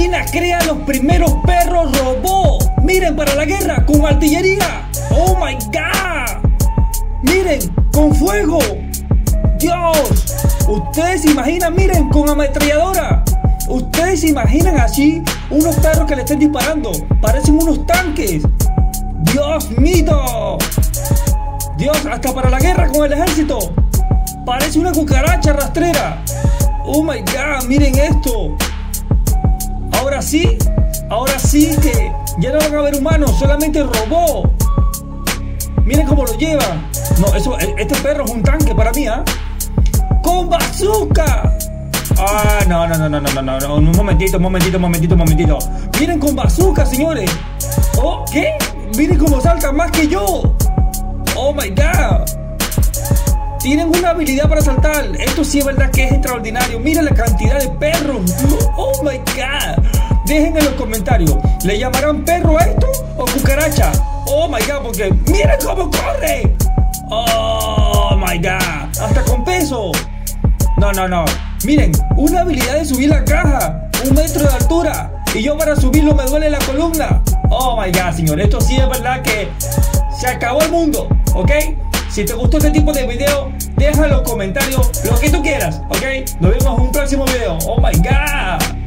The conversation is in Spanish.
China crea los primeros perros robots. Miren, para la guerra con artillería. Oh my god. Miren, con fuego. Dios. Ustedes se imaginan, miren, con ametralladora. Ustedes se imaginan así unos perros que le estén disparando. Parecen unos tanques. Dios mío. Dios, hasta para la guerra con el ejército. Parece una cucaracha rastrera. Oh my god, miren esto. Ahora sí que ya no van a haber humanos, solamente robó. Miren cómo lo llevan. No, eso, este perro es un tanque para mí, ¿ah? ¡Con bazooka! Ah, no. Un momentito. Miren, con bazooka, señores. Oh, ¿qué? Miren cómo saltan más que yo. Oh my god. Tienen una habilidad para saltar. Esto sí es verdad que es extraordinario. Miren la cantidad de perros. Oh my god. Dejen en los comentarios, ¿le llamarán perro a esto o cucaracha? Oh my god, porque miren cómo corre. Oh my god. Hasta con peso. No. Miren, una habilidad de subir la caja. 1 metro de altura. Y yo para subirlo me duele la columna. Oh my god, señor. Esto sí es verdad que se acabó el mundo. ¿Ok? Si te gustó este tipo de video, deja en los comentarios lo que tú quieras, ¿ok? Nos vemos en un próximo video. ¡Oh, my God!